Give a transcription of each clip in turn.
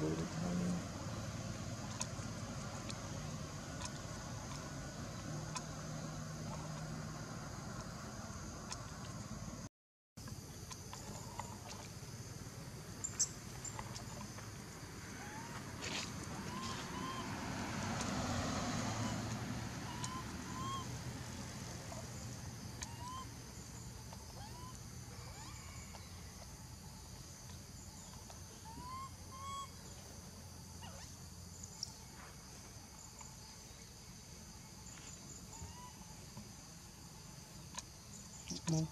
doido também. Bom.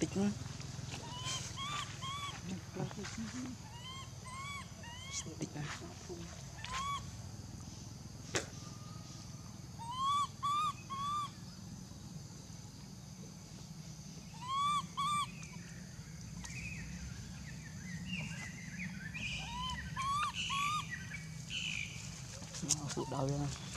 Tikman. Tikman. Masuk dah ya.